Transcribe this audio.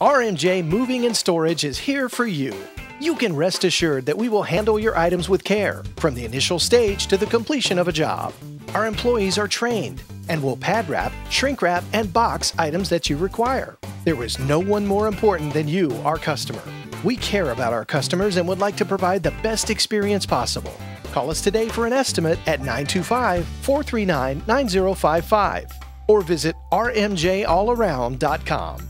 RMJ Moving and Storage is here for you. You can rest assured that we will handle your items with care, from the initial stage to the completion of a job. Our employees are trained and will pad wrap, shrink wrap, and box items that you require. There is no one more important than you, our customer. We care about our customers and would like to provide the best experience possible. Call us today for an estimate at 925-439-9055 or visit rmjallaround.com.